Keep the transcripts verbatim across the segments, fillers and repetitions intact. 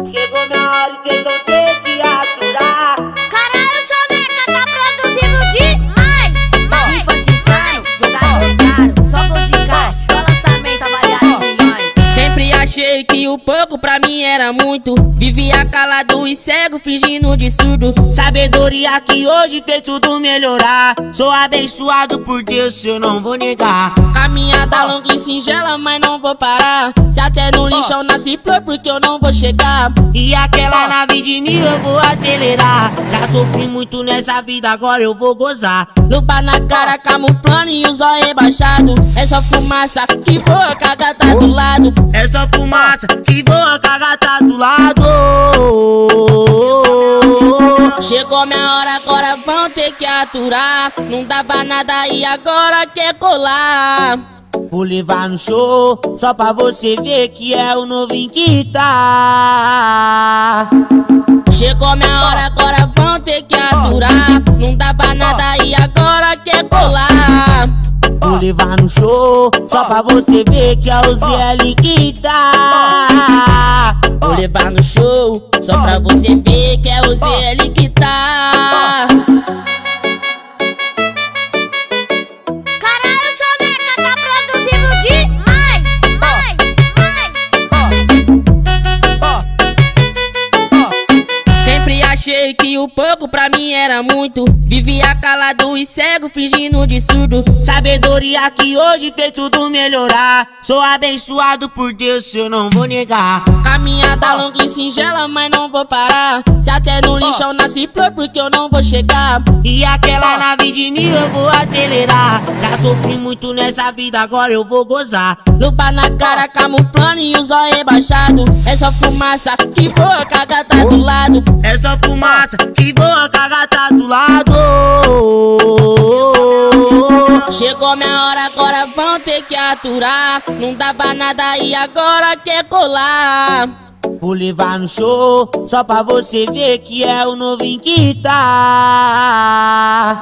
Chegou minha hora e vocês vão ter que aturar. Caralho, seu Neca tá produzindo demais. Uma rifa que saiu, jogaram regado. Só gol de caixa, só lançamento avaliado em milhões. Sempre achei que o pouco pra mim era muito. Vivia calado e cego, fingindo de surdo. Sabedoria que hoje fez tudo melhorar. Sou abençoado por Deus, eu não vou negar. Caminhada longa e singela, mas não vou parar. Se até no lixão nasce flor, porque eu não vou chegar. E aquela nave de mil eu vou acelerar. Já sofri muito nessa vida, agora eu vou gozar. Lupa na cara, camuflando e o zóio rebaixado. É só fumaça que voa, caga tá do lado. É só fumaça que voa, caga tá do lado. Chegou minha hora, agora vão ter que aturar. Não dava nada e agora quer colar. Vou levar no show, só pra você ver que é o Novin que tá. Chegou minha hora, agora vão ter que aturar. Não dava nada e agora quer colar. Vou levar no show, só pra você ver que é o Z L que tá. Vou levar no show, só pra você ver que é o Z L que tá. Caralho, o seu Neca tá produzindo demais. Mais, mais, mais. Sempre achei que o pouco pra mim era muito. Vivia calado e cego, fingindo de surdo. Sabedoria que hoje fez tudo melhorar. Sou abençoado por Deus, eu não vou negar. Caminhada longa e singela, mas não vou parar. Se até no lixão nasce flor, porque eu não vou chegar. E aquela nave de mil eu vou acelerar. Já sofri muito nessa vida, agora eu vou gozar. Lupa na cara, camuflando e o zóio rebaixado. É só fumaça que voa, caga tá do lado. É só fumaça que voa, caga tá do lado. Chegou minha hora, agora vão ter que aturar. Não dava nada e agora quer colar. Vou levar no show, só pra você ver que é o Novin que tá.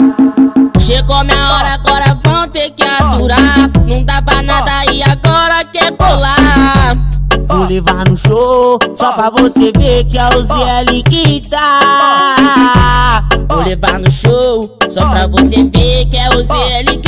Chegou minha hora, agora vão ter que aturar. Não dava nada e agora quer colar. Vou levar no show, só pra você ver que é o Z L que tá. Vou levar no show, só pra você ver que é o Z L que tá.